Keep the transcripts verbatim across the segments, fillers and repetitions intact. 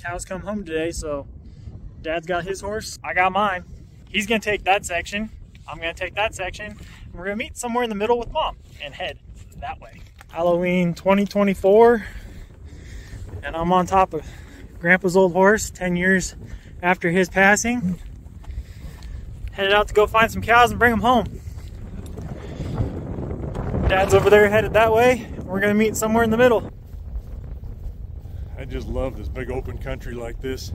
cows come home today, so Dad's got his horse, I got mine. He's gonna take that section, I'm gonna take that section, and we're gonna meet somewhere in the middle with Mom and head that way. Halloween twenty twenty-four, and I'm on top of Grandpa's old horse, ten years after his passing. Headed out to go find some cows and bring them home. Dad's over there headed that way. We're gonna meet somewhere in the middle. I just love this big open country like this.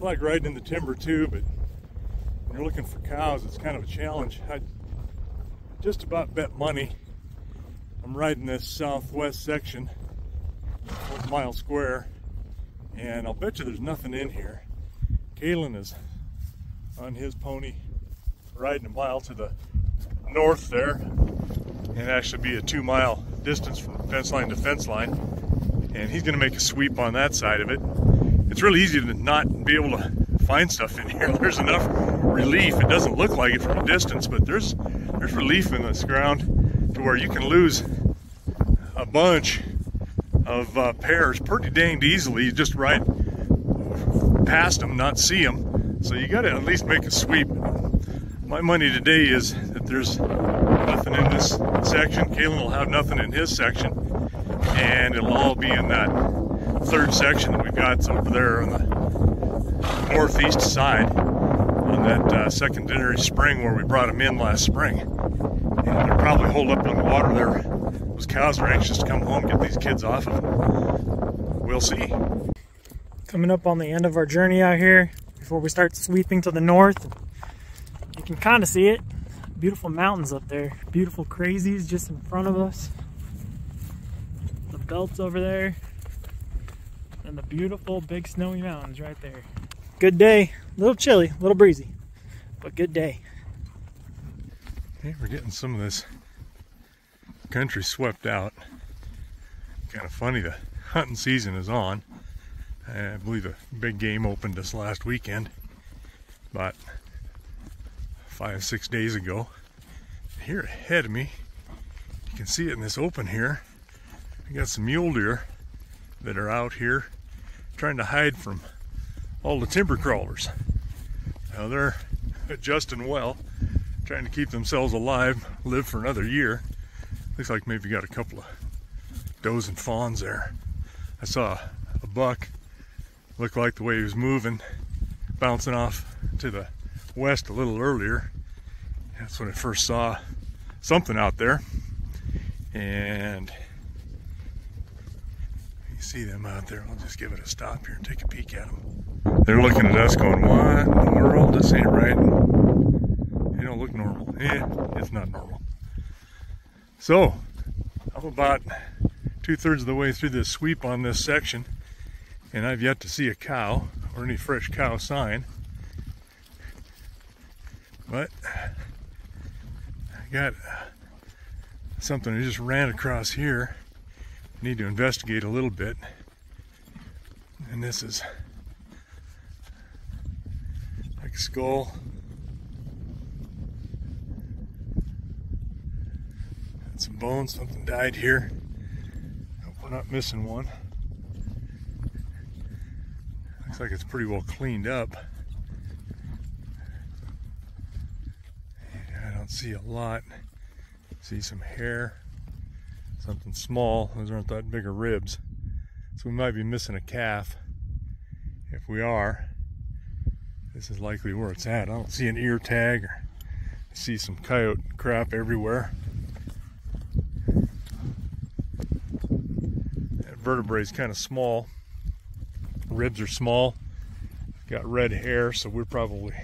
I like riding in the timber too, but when you're looking for cows, it's kind of a challenge. I just about bet money I'm riding this southwest section of Mile Square, and I'll bet you there's nothing in here. Calen is on his pony riding a mile to the north there, and actually be a two mile distance from fence line to fence line, and he's gonna make a sweep on that side of it. It's really easy to not be able to find stuff in here. There's enough relief. It doesn't look like it from a distance, but there's there's relief in this ground to where you can lose a bunch of uh, pairs pretty dang easily. You just ride past them, not see them. So you gotta at least make a sweep. My money today is that there's nothing in this section. Calen will have nothing in his section, and it'll all be in that third section that we've got over there on the northeast side, on that uh, secondary spring where we brought them in last spring. And they're probably holed up in the water there. Those cows are anxious to come home, get these kids off of them. We'll see. Coming up on the end of our journey out here, before we start sweeping to the north, you can kind of see it. Beautiful mountains up there. Beautiful crazies just in front of us. The belts over there. And the beautiful big snowy mountains right there. Good day. A little chilly, a little breezy, but good day. Okay, we're getting some of this country swept out. Kind of funny, the hunting season is on. I believe a big game opened this last weekend, about five, six days ago. Here ahead of me, you can see it in this open here. I got some mule deer that are out here trying to hide from all the timber crawlers. Now they're adjusting well, trying to keep themselves alive, live for another year. Looks like maybe got a couple of does and fawns there. I saw a buck. Looked like the way he was moving, bouncing off to the west a little earlier. That's when I first saw something out there. And you see them out there. I'll just give it a stop here and take a peek at them. They're looking at us going, what in the world? This ain't right. They don't look normal. Eh, it's not normal. So I'm about two thirds of the way through this sweep on this section, and I've yet to see a cow or any fresh cow sign, but I got something I just ran across here. Need to investigate a little bit, and this is like a skull. Got some bones, something died here. Hope we're not missing one. Looks like it's pretty well cleaned up. I don't see a lot. See some hair, something small. Those aren't that big of ribs. So we might be missing a calf. If we are, this is likely where it's at. I don't see an ear tag. Or I see some coyote crap everywhere. That vertebrae is kind of small. Ribs are small, got red hair, so we're probably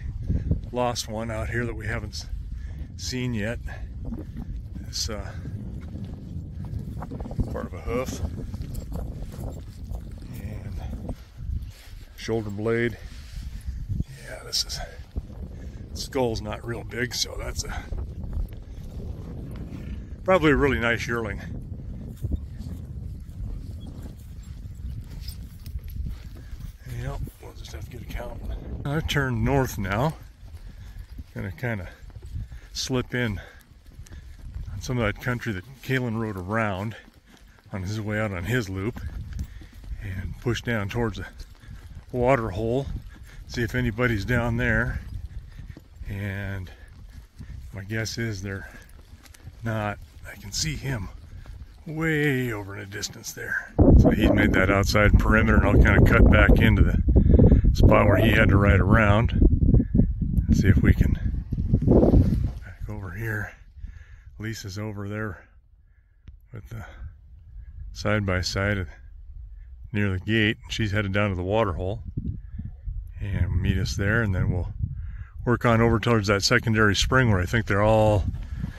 lost one out here that we haven't seen yet. It's uh, part of a hoof and shoulder blade. Yeah, this is, skull's not real big, so that's a probably a really nice yearling. I've turned north now. Gonna kind of slip in on some of that country that Calen rode around on his way out on his loop and push down towards the water hole, see if anybody's down there, and my guess is they're not. I can see him way over in the distance there. So he made that outside perimeter, and I'll kind of cut back into the spot where he had to ride around. Let's see if we can back over here. Lisa's over there with the side-by-side of, near the gate. She's headed down to the water hole and meet us there, and then we'll work on over towards that secondary spring where I think they're all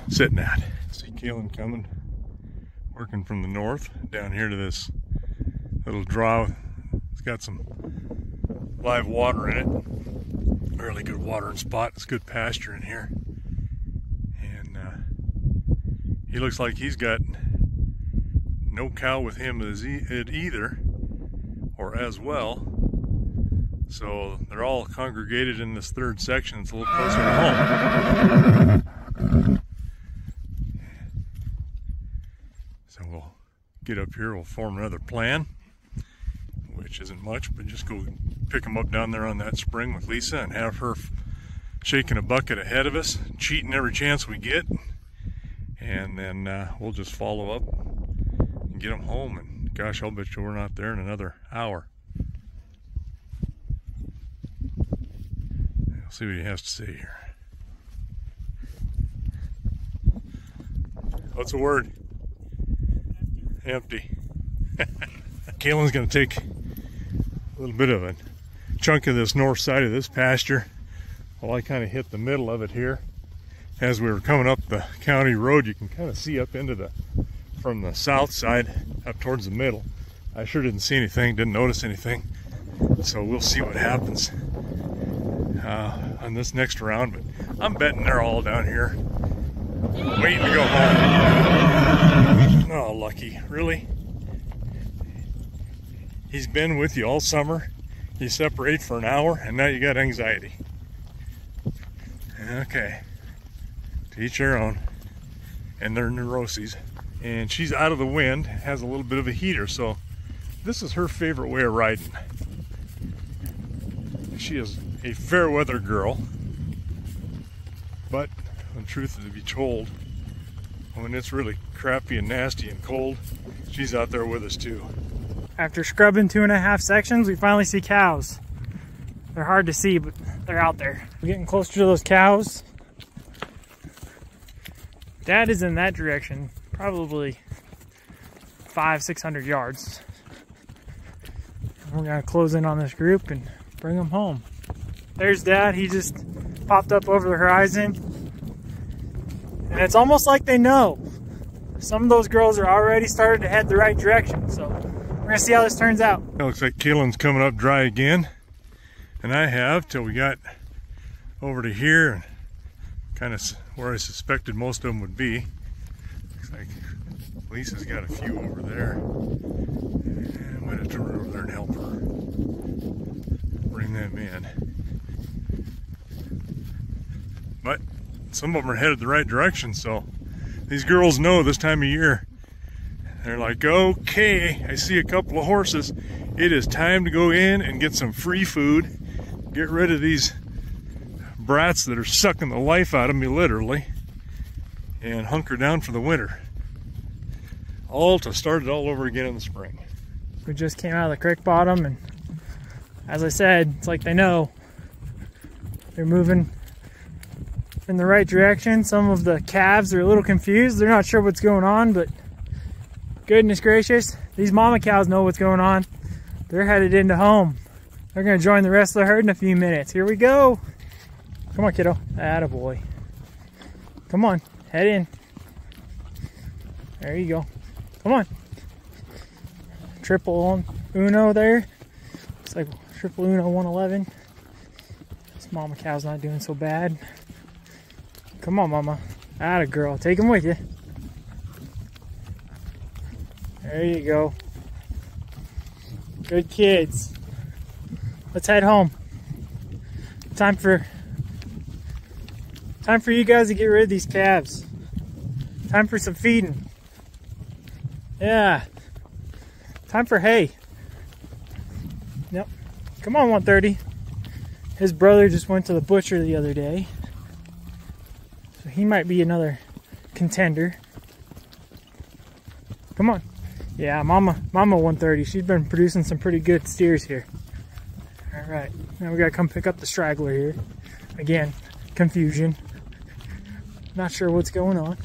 sitting at. See Calen coming, working from the north down here to this little draw. It's got some live water in it, really good watering spot. It's good pasture in here, and uh, he looks like he's got no cow with him as e it either, or as well. So they're all congregated in this third section. It's a little closer to home. So we'll get up here, we'll form another plan, which isn't much, but just go pick them up down there on that spring with Lisa and have her shaking a bucket ahead of us, cheating every chance we get. And then uh, we'll just follow up and get them home. And gosh, I'll bet you we're not there in another hour. See what he has to say here. What's the word? Empty. Empty. Calen's going to take a little bit of a chunk of this north side of this pasture. Well, I kind of hit the middle of it here. As we were coming up the county road, you can kind of see up into the, from the south side up towards the middle. I sure didn't see anything, didn't notice anything. So we'll see what happens Uh, on this next round, but I'm betting they're all down here waiting to go home. Oh, Lucky, really? He's been with you all summer. You separate for an hour, and now you got anxiety. Okay, to each their own and their neuroses. And she's out of the wind, has a little bit of a heater, so this is her favorite way of riding. She is a fair weather girl, but in truth to be told, when it's really crappy and nasty and cold, she's out there with us too. After scrubbing two and a half sections, we finally see cows. They're hard to see, but they're out there. We're getting closer to those cows. Dad is in that direction, probably five, six hundred yards. We're gonna close in on this group and bring them home. There's Dad, he just popped up over the horizon. And it's almost like they know. Some of those girls are already starting to head the right direction, so we're gonna see how this turns out. It looks like Calen's coming up dry again, and I have till we got over to here and kind of where I suspected most of them would be. Looks like Lisa's got a few over there. And I might have to run over there and help her bring them in. But some of them are headed the right direction, so these girls know this time of year. They're like, okay, I see a couple of horses. It is time to go in and get some free food. Get rid of these brats that are sucking the life out of me, literally, and hunker down for the winter. All to start it all over again in the spring. We just came out of the creek bottom, and as I said, it's like they know. They're moving in the right direction. Some of the calves are a little confused. They're not sure what's going on, but goodness gracious, these mama cows know what's going on. They're headed into home. They're gonna join the rest of the herd in a few minutes. Here we go. Come on, kiddo. Attaboy. Come on, head in. There you go. Come on. Triple uno there. It's like triple uno one eleven. This mama cow's not doing so bad. Come on, mama. Atta girl. Take him with you. There you go. Good kids. Let's head home. Time for time for you guys to get rid of these calves. Time for some feeding. Yeah. Time for hay. Yep. Come on, one thirty. His brother just went to the butcher the other day, so he might be another contender. Come on. Yeah, Mama, Mama one thirty. She's been producing some pretty good steers here. All right, now we gotta come pick up the straggler here. Again, confusion. Not sure what's going on.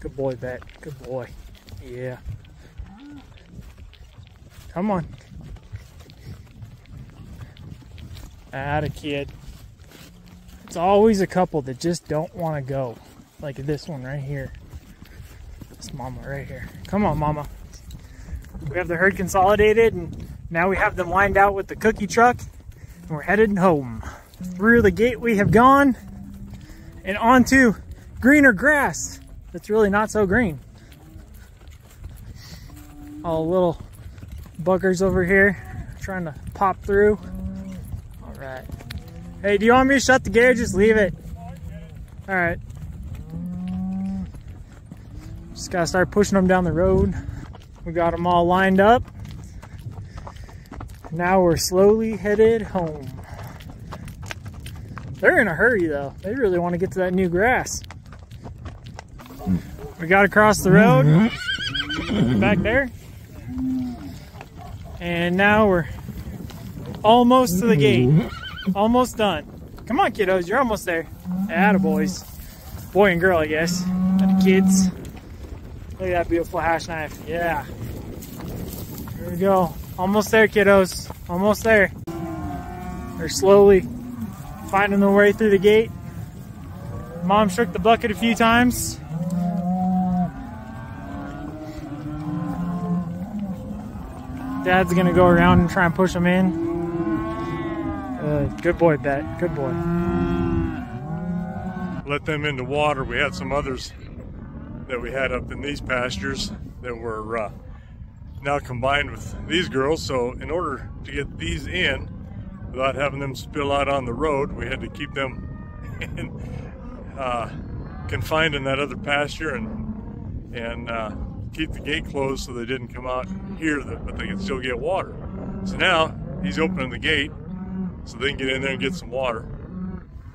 Good boy, Bet. Good boy. Yeah. Come on. Atta kid. It's always a couple that just don't want to go. Like this one right here. This Mama right here. Come on, Mama. We have the herd consolidated, and now we have them lined out with the cookie truck, and we're headed home. Through the gate we have gone, and onto greener grass that's really not so green. All little buggers over here trying to pop through. All right. Hey, do you want me to shut the gate or just leave it? All right. Just gotta start pushing them down the road. We got them all lined up. Now we're slowly headed home. They're in a hurry though. They really want to get to that new grass. We got across the road. We're back there. And now we're almost to the gate. Almost done. Come on, kiddos. You're almost there. Atta boys. Boy and girl, I guess. Atta kids. Look at that beautiful hash knife. Yeah. Here we go. Almost there, kiddos. Almost there. They're slowly finding their way through the gate. Mom shook the bucket a few times. Dad's gonna go around and try and push them in. Good, good boy, Bet. Good boy. Let them into water. We had some others that we had up in these pastures that were uh, now combined with these girls. So in order to get these in without having them spill out on the road, we had to keep them in, uh, confined in that other pasture and and. Uh, keep the gate closed so they didn't come out here, but they can still get water. So now he's opening the gate so they can get in there and get some water,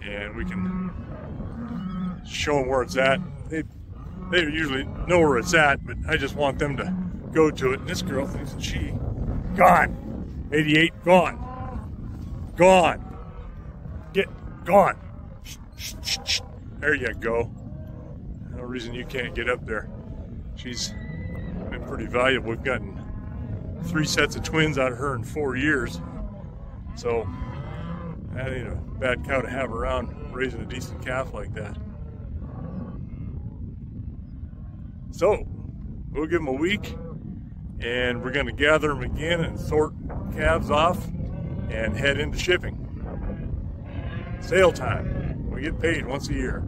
and we can show them where it's at. They they usually know where it's at, but I just want them to go to it. And this girl thinks that she gone, eighty-eight gone, gone, get gone. There you go. No reason you can't get up there. She's been pretty valuable. We've gotten three sets of twins out of her in four years. So that ain't a bad cow to have around, raising a decent calf like that. So we'll give them a week, and we're going to gather them again and sort calves off and head into shipping. Sale time. We get paid once a year.